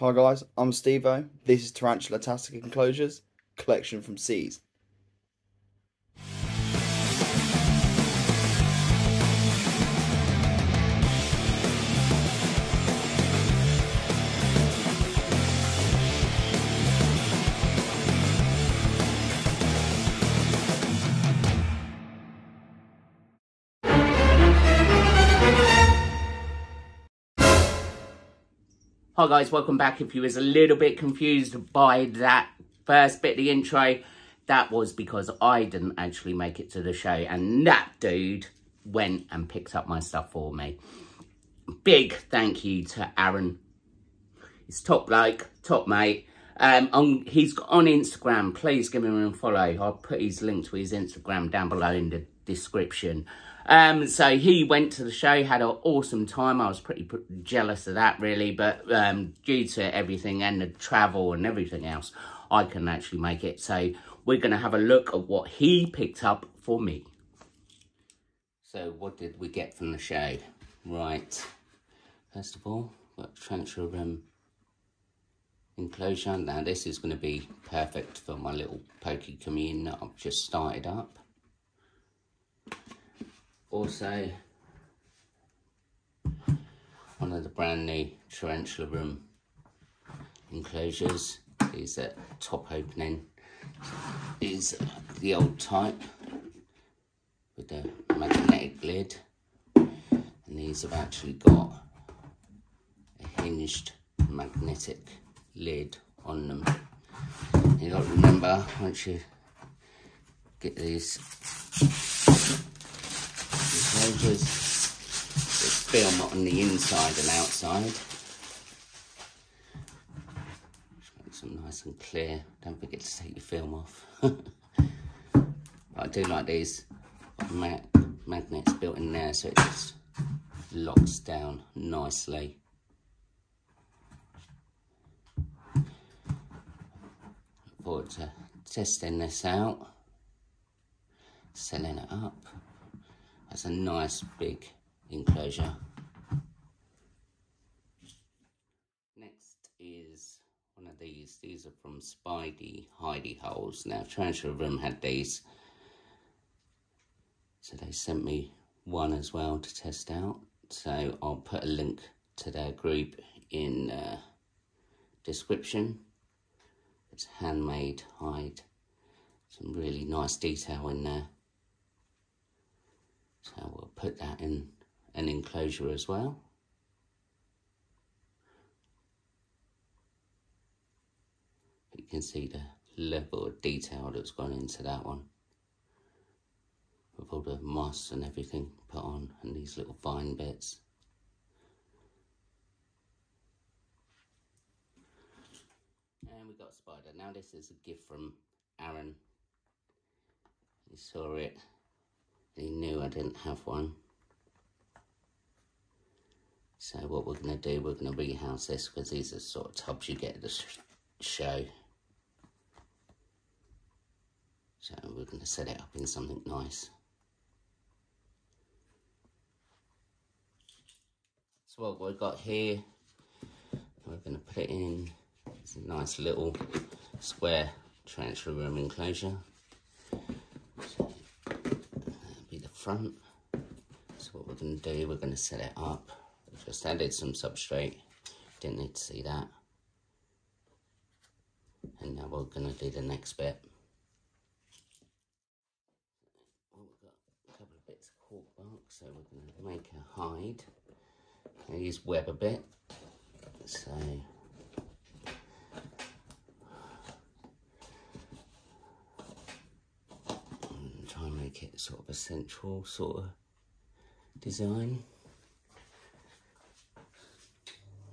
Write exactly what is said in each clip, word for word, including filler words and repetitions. Hi guys, I'm Steve-O. This is Tarantula Tastic Enclosures, collection from Seas. Hi guys, welcome back. If you was a little bit confused by that first bit of the intro, that was because I didn't actually make it to the show and that dude went and picked up my stuff for me. Big thank you to Aaron. He's top bloke, top mate. Um, on, he's on Instagram. Please give him a follow. I'll put his link to his Instagram down below in the description. Um, so he went to the show, had an awesome time. I was pretty jealous of that, really. But um, due to everything and the travel and everything else, I couldn't actually make it. So we're going to have a look at what he picked up for me. So what did we get from the show? Right. First of all, we've got Tarantula Room enclosure. Now this is going to be perfect for my little pokey commune that I've just started up. Also, one of the brand new Tarantula Room enclosures. These are top opening. These are the old type with the magnetic lid. And these have actually got a hinged magnetic lid on them. You got to remember, once you get these enclosures, there's film on the inside and outside, which makes them nice and clear. Don't forget to take your film off. I do like these mag magnets built in there, so it just locks down nicely. Look forward to testing this out, selling it up. That's a nice big enclosure. Next is one of these. These are from Spidey Hidey Holes. Now Tarantula Room had these, so they sent me one as well to test out. So I'll put a link to their group in uh, description. It's handmade hide. Some really nice detail in there. So we'll put that in an enclosure as well. You can see the level of detail that's gone into that one, with all the moss and everything put on and these little vine bits. And we've got a spider. Now this is a gift from Aaron. He saw it. He knew I didn't have one. So what we're going to do, we're going to rehouse this, because these are the sort of tubs you get at the show. So we're going to set it up in something nice. So what we've got here, we're going to put it in. It's a nice little square Tarantula Room enclosure. Front. So what we're going to do, we're going to set it up. We've just added some substrate, didn't need to see that. And now we're going to do the next bit. Oh, we've got a couple of bits of cork bark, so we're going to make a hide. I use web a bit, so it sort of a central sort of design.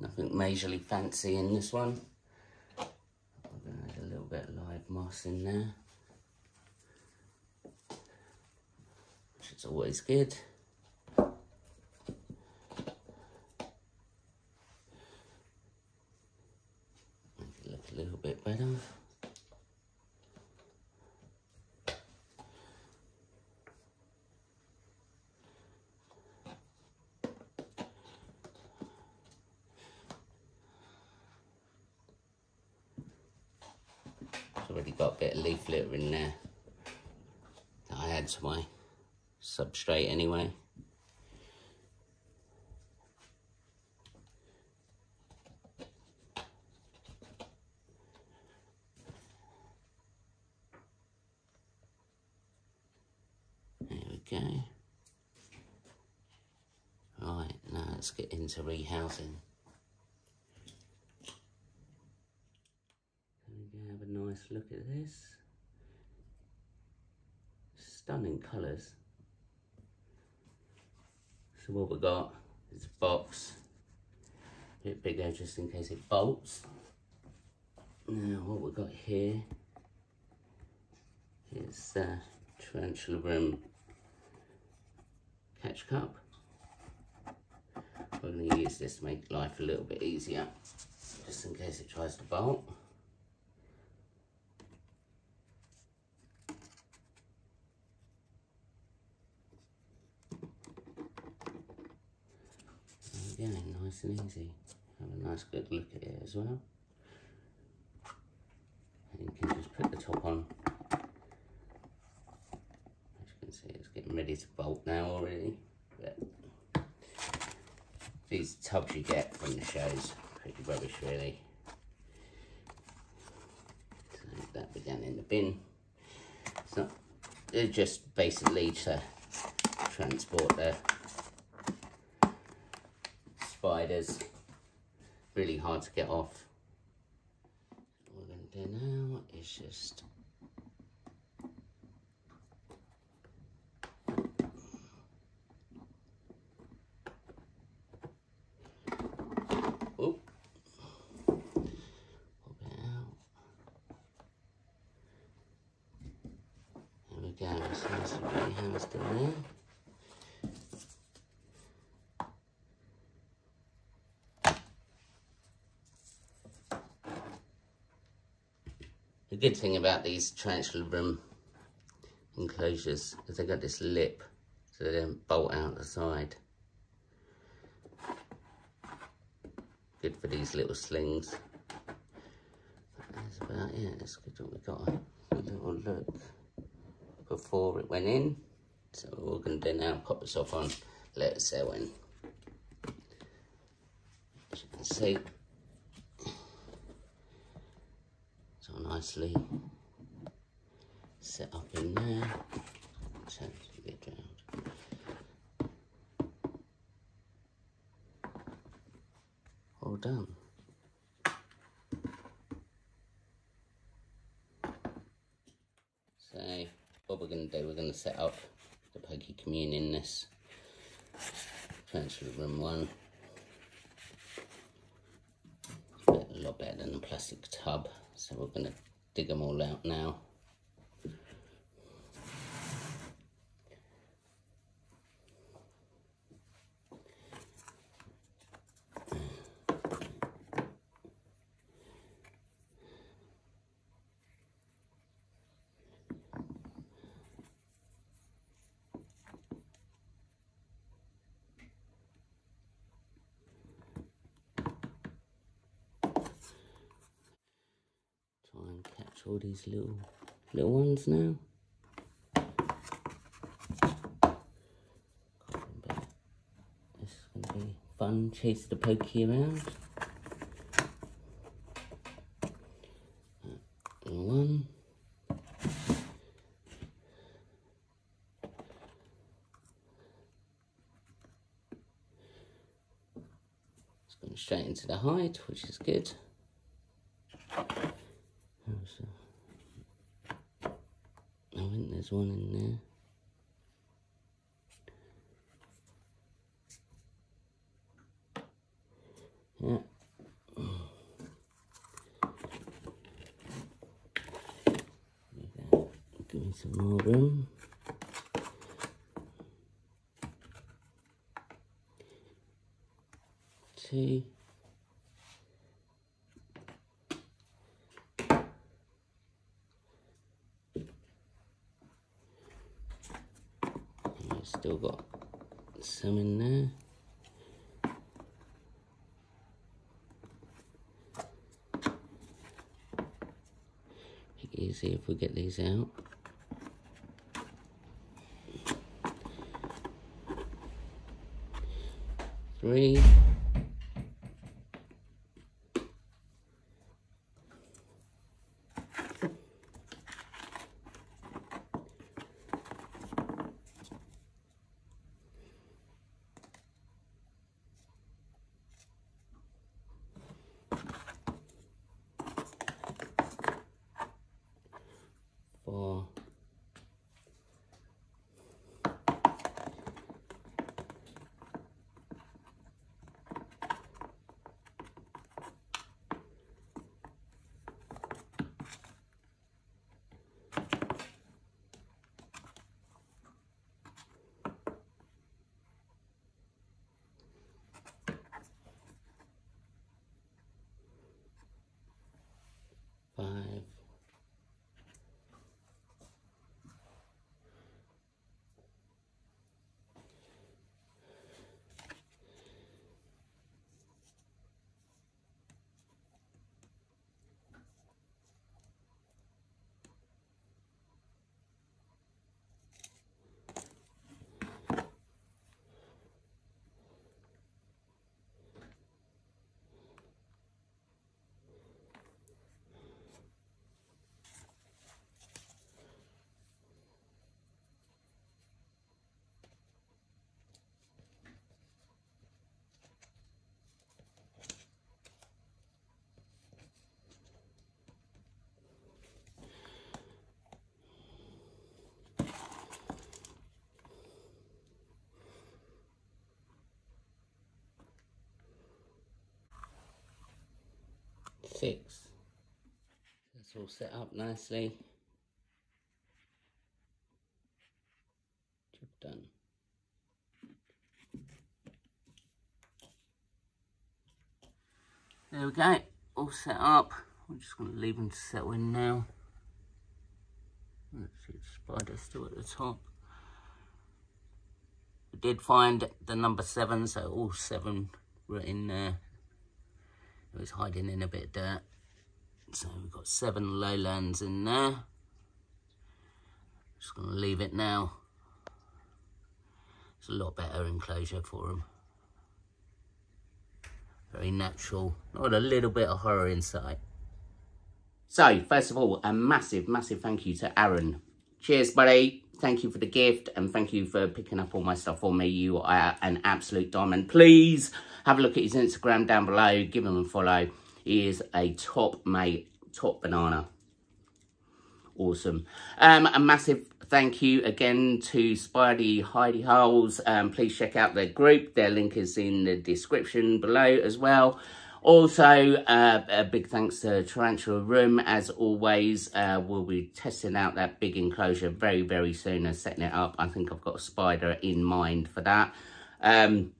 Nothing majorly fancy in this one. We're going to add a little bit of live moss in there, which is always good. Make it look a little bit better. got a bit of leaf litter in there that I add to my substrate anyway. There we go. Right, now let's get into rehousing. Have a nice look at this. Stunning colours. So what we got is a box. A bit bigger just in case it bolts. Now what we got here is the Tarantula Room catch cup. We're going to use this to make life a little bit easier, just in case it tries to bolt. Again, nice and easy. Have a nice good look at it as well. And you can just put the top on. As you can see, it's getting ready to bolt now already. But these tubs you get from the shows, pretty rubbish really. So that'll be down in the bin. It's not, they're just basically to transport the spiders, really hard to get off. What we're going to do now is just Oop. pop it out. There we go, it's nice and really housed in there. The good thing about these Tarantula Room enclosures is they've got this lip so they don't bolt out the side. Good for these little slings. But that's about it, that's good that we got a little look before it went in. So what we're going to do now, pop this off on, let it settle in. As you can see, nicely set up in there. Turn it a bit round. All done. So what we're going to do, we're going to set up the Pokey Commune in this Tarantula Room one. A lot better than the plastic tub, so we're going to dig them all out now. And catch all these little little ones now. This is going to be fun, chase the Pokey around. One. It's going straight into the hide, which is good. I think there's one in there. Yeah. Give me some more room. Two. Still got some in there. You easy if we get these out. Three. Six. That's all set up nicely. Job done. There we go, all set up. We're just going to leave them to settle in now. Let's see, the spider's still at the top. We did find the number seven, so all seven were in there. It was hiding in a bit of dirt. So we've got seven lowlands in there. Just going to leave it now. It's a lot better enclosure for them. Very natural. Not a little bit of horror inside. So, first of all, a massive, massive thank you to Aaron. Cheers, buddy. Thank you for the gift and thank you for picking up all my stuff for me. You are an absolute diamond. Please have a look at his Instagram down below. Give him a follow. He is a top mate, top banana. Awesome. Um, a massive thank you again to Spidey Hidey Holes. Um, please check out their group. Their link is in the description below as well. Also, uh, a big thanks to Tarantula Room, as always. Uh, we'll be testing out that big enclosure very, very soon and setting it up. I think I've got a spider in mind for that. Um,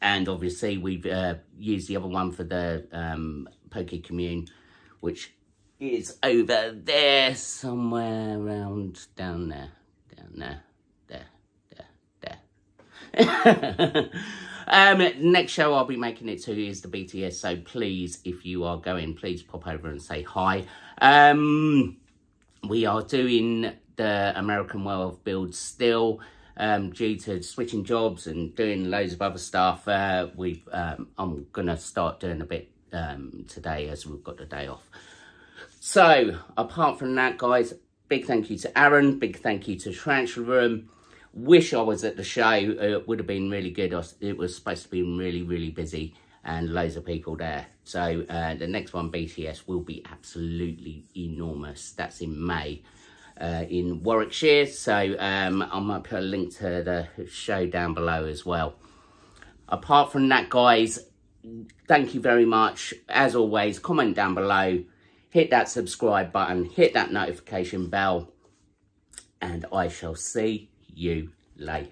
and obviously, we've uh, used the other one for the um, Pokey Commune, which is over there, somewhere around down there, down there, there, there, there. Um, next show I'll be making it to is the B T S, so please, if you are going, please pop over and say hi. Um, we are doing the American Werewolf build still, um, due to switching jobs and doing loads of other stuff. Uh, we've, um, I'm going to start doing a bit um, today as we've got the day off. So, apart from that, guys, big thank you to Aaron, big thank you to Tarantula Room. Wish I was at the show. It would have been really good. It was supposed to be really, really busy and loads of people there. So uh, the next one, B T S, will be absolutely enormous. That's in May uh, in Warwickshire. So um, I might put a link to the show down below as well. Apart from that, guys, thank you very much. As always, comment down below. Hit that subscribe button. Hit that notification bell. And I shall see you later.